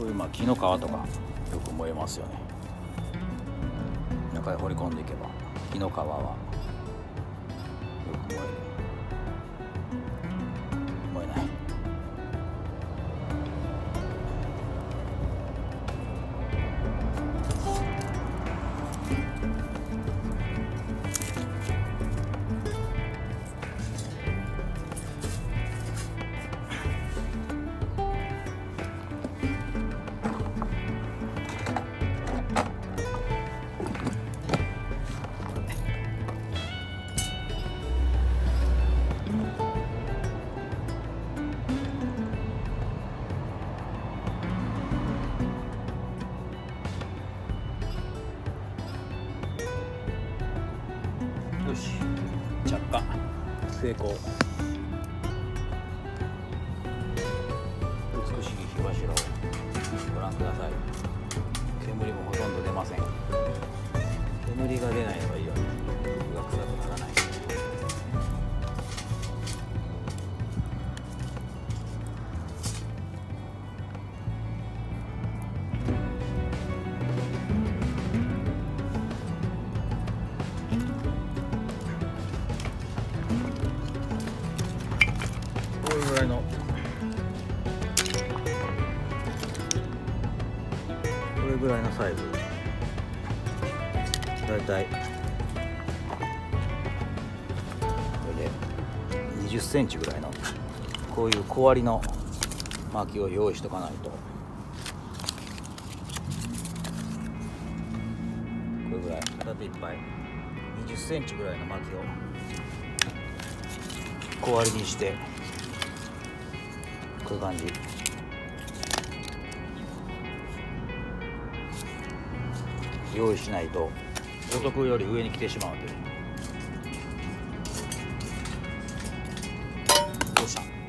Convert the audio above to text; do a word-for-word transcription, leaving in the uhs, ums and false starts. こういうまあ木の皮とかよく燃えますよね。中へ掘り込んでいけば木の皮はよく燃える。燃えない。よし、着火成功。美しい火柱をご覧ください。煙もほとんど出ません。煙が出ないのがいいよね。煙が暗くならない。これぐらいのサイズ、だいたいこれでにじゅっセンチぐらいのこういう小割りの薪を用意しとかないと。これぐらい片手いっぱいにじゅっセンチぐらいの薪を小割りにして。こういう感じ。用意しないと予測より上に来てしまうという。どうした？